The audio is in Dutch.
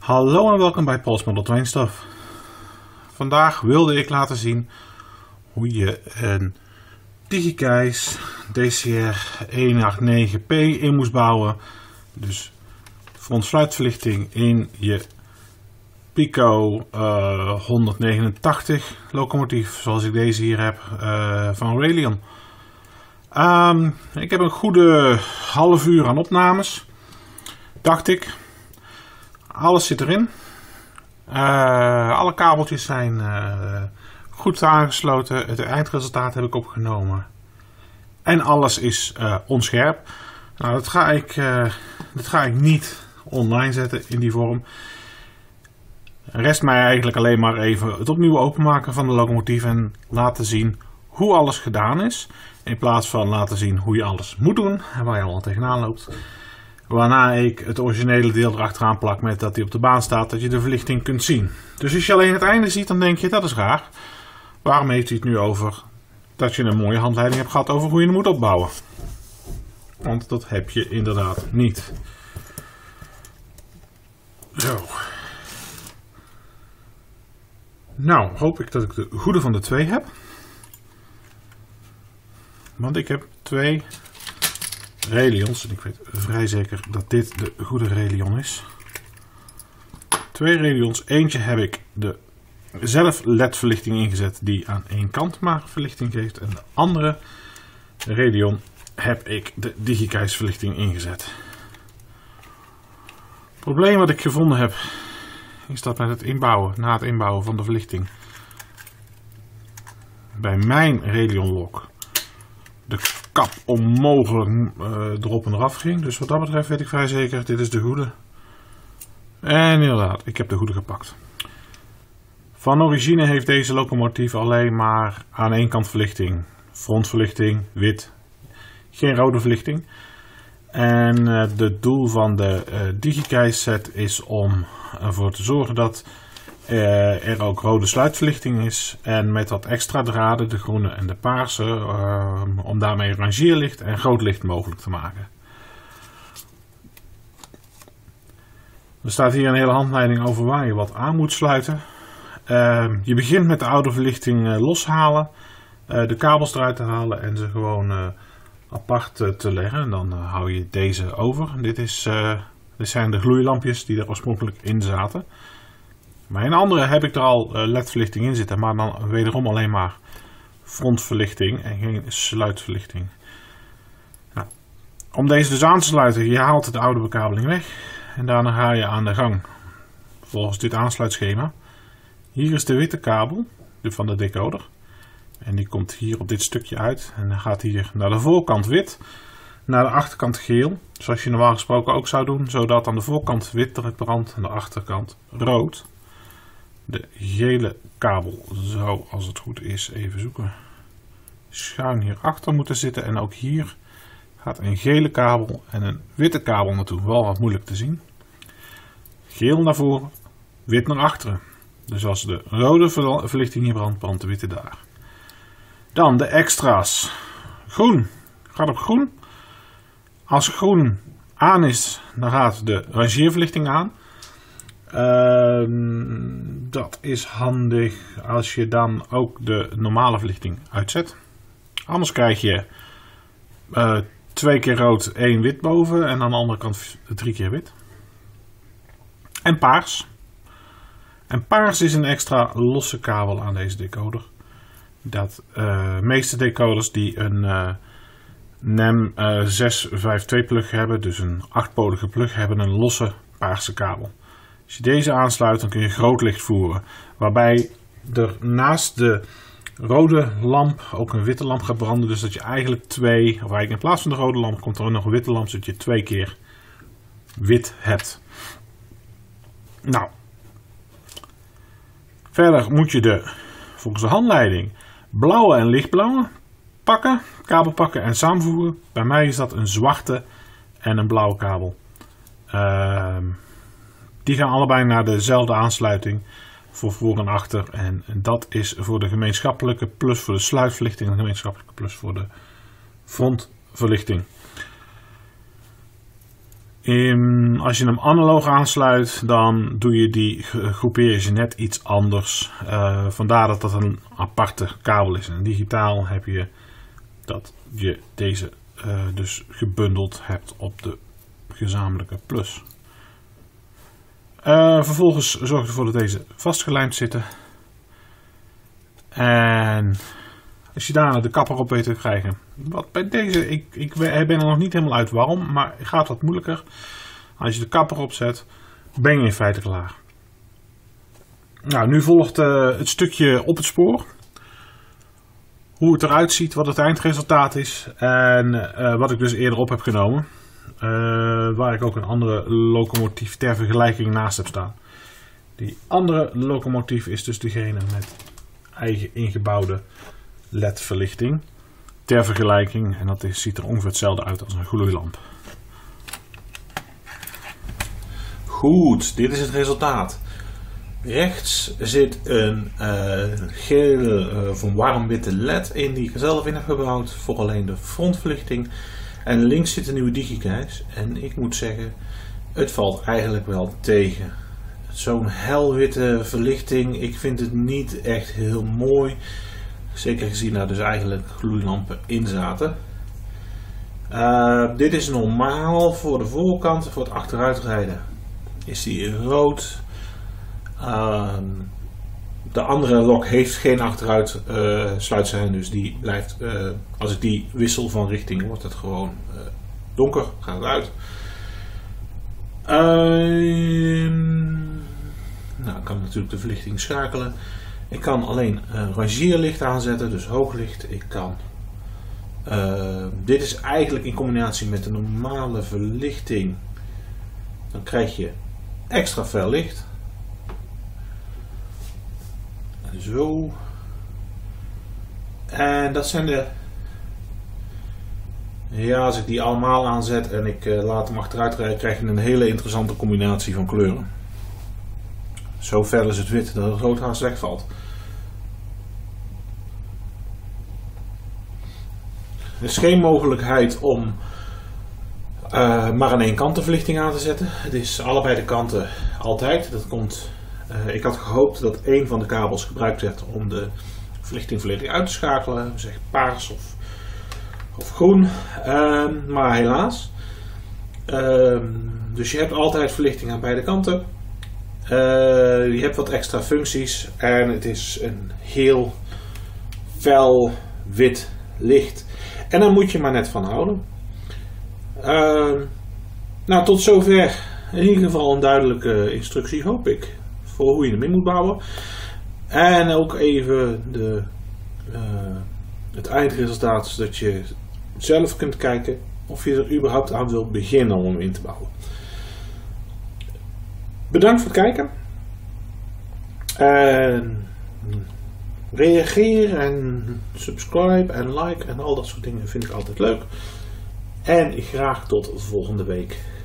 Hallo en welkom bij Pols Model Train Stuff. Vandaag wilde ik laten zien hoe je een DigiCase DCR 189P in moest bouwen. Dus frontsluitverlichting in je Pico 189 locomotief, zoals ik deze hier heb, van Railion. Ik heb een goede half uur aan opnames, dacht ik. Alles zit erin. Alle kabeltjes zijn goed aangesloten. Het eindresultaat heb ik opgenomen. En alles is onscherp. Nou, dat ga ik niet online zetten in die vorm. Rest mij eigenlijk alleen maar even het opnieuw openmaken van de locomotief en laten zien hoe alles gedaan is. In plaats van laten zien hoe je alles moet doen en waar je allemaal tegenaan loopt. Waarna ik het originele deel erachteraan plak met dat hij op de baan staat, dat je de verlichting kunt zien. Dus als je alleen het einde ziet, dan denk je, dat is raar. Waarom heeft hij het nu over dat je een mooie handleiding hebt gehad over hoe je hem moet opbouwen? Want dat heb je inderdaad niet. Zo. Nou, hoop ik dat ik de goede van de twee heb. Want ik heb twee Railions, en ik weet vrij zeker dat dit de goede Railion is. Twee Railions, eentje heb ik zelf LED-verlichting ingezet die aan één kant maar verlichting geeft. En de andere Railion heb ik de DigiCase verlichting ingezet. Het probleem wat ik gevonden heb, is dat met het inbouwen, na het inbouwen van de verlichting, bij mijn Railion-lok de kap onmogelijk erop en eraf ging. Dus wat dat betreft weet ik vrij zeker, dit is de goede. En inderdaad, ik heb de goede gepakt. Van origine heeft deze locomotief alleen maar aan één kant verlichting. Frontverlichting, wit. Geen rode verlichting. En het doel van de DigiCase set is om ervoor te zorgen dat er ook rode sluitverlichting is, en met wat extra draden, de groene en de paarse, om daarmee rangeerlicht en groot licht mogelijk te maken. Er staat hier een hele handleiding over waar je wat aan moet sluiten. Je begint met de oude verlichting loshalen, de kabels eruit te halen en ze gewoon apart te leggen. En dan hou je deze over. Dit zijn de gloeilampjes die er oorspronkelijk in zaten. Maar in andere heb ik er al LED-verlichting in zitten, maar dan wederom alleen maar frontverlichting en geen sluitverlichting. Nou, om deze dus aan te sluiten, je haalt de oude bekabeling weg en daarna ga je aan de gang volgens dit aansluitschema. Hier is de witte kabel van de decoder en die komt hier op dit stukje uit en dan gaat hier naar de voorkant wit, naar de achterkant geel, zoals je normaal gesproken ook zou doen, zodat aan de voorkant wit eruit brandt en de achterkant rood. De gele kabel zou, als het goed is, even zoeken, schuin hierachter moeten zitten. En ook hier gaat een gele kabel en een witte kabel naartoe. Wel wat moeilijk te zien. Geel naar voren, wit naar achteren. Dus als de rode verlichting hier brandt, brandt de witte daar. Dan de extra's. Groen gaat op groen. Als groen aan is, dan gaat de rangeerverlichting aan. Dat is handig als je dan ook de normale verlichting uitzet. Anders krijg je 2 keer rood, 1 wit boven en aan de andere kant 3 keer wit. En paars. En paars is een extra losse kabel aan deze decoder. Dat meeste decoders die een NEM 652 plug hebben, dus een 8-polige plug, hebben een losse paarse kabel. Als je deze aansluit, dan kun je groot licht voeren. Waarbij er naast de rode lamp ook een witte lamp gaat branden. Dus dat je eigenlijk in plaats van de rode lamp komt er nog een witte lamp, zodat je 2 keer wit hebt. Nou, verder moet je volgens de handleiding, blauwe en lichtblauwe pakken, kabel pakken en samenvoegen. Bij mij is dat een zwarte en een blauwe kabel. Die gaan allebei naar dezelfde aansluiting voor voor en achter. En dat is voor de gemeenschappelijke plus voor de sluitverlichting en de gemeenschappelijke plus voor de frontverlichting. Als je hem analoog aansluit, dan doe je die groepering je net iets anders. Vandaar dat dat een aparte kabel is. En digitaal heb je dat je deze dus gebundeld hebt op de gezamenlijke plus. Vervolgens zorg ervoor dat deze vastgelijmd zitten. En als je daarna de kapper op weet te krijgen. Wat bij deze, ik ben er nog niet helemaal uit waarom, maar gaat wat moeilijker. Als je de kapper opzet, ben je in feite klaar. Nou, nu volgt het stukje op het spoor. Hoe het eruit ziet, wat het eindresultaat is. En wat ik dus eerder op heb genomen. Waar ik ook een andere locomotief ter vergelijking naast heb staan. Die andere locomotief is dus degene met eigen ingebouwde LED-verlichting ter vergelijking, en dat ziet er ongeveer hetzelfde uit als een gloeilamp. Goed, dit is het resultaat. Rechts zit een gele of een warm-witte LED in die ik zelf in heb gebouwd voor alleen de frontverlichting. En links zit een nieuwe DigiCase en ik moet zeggen, het valt eigenlijk wel tegen. Zo'n helwitte verlichting, ik vind het niet echt heel mooi. Zeker gezien daar dus eigenlijk gloeilampen in zaten. Dit is normaal voor de voorkant. Voor het achteruitrijden is die rood. De andere lok heeft geen achteruit sluitsein, dus die blijft. Als ik die wissel van richting, wordt het gewoon donker. Gaat het uit. Nou, ik kan natuurlijk de verlichting schakelen. Ik kan alleen rangeerlicht aanzetten, dus hooglicht. Ik kan, dit is eigenlijk in combinatie met de normale verlichting. Dan krijg je extra fel licht. Zo. En dat zijn de... Ja, als ik die allemaal aanzet en ik laat hem achteruit rijden, krijg je een hele interessante combinatie van kleuren. Zo fel is het wit dat het rood haast wegvalt. Er is geen mogelijkheid om maar aan één kant de verlichting aan te zetten. Het is allebei de kanten altijd. Dat komt, ik had gehoopt dat één van de kabels gebruikt werd om de verlichting volledig uit te schakelen. Zeg paars of groen. Maar helaas. Dus je hebt altijd verlichting aan beide kanten. Je hebt wat extra functies en het is een heel fel wit licht. En daar moet je maar net van houden. Nou, tot zover in ieder geval een duidelijke instructie, hoop ik, voor hoe je hem in moet bouwen. En ook even de, het eindresultaat, zodat je zelf kunt kijken of je er überhaupt aan wilt beginnen om hem in te bouwen. Bedankt voor het kijken. En reageer en subscribe en like en al dat soort dingen vind ik altijd leuk. En graag tot volgende week.